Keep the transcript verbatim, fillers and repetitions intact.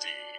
Dynasty.